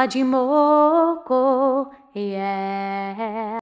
Ajimoko, yeah.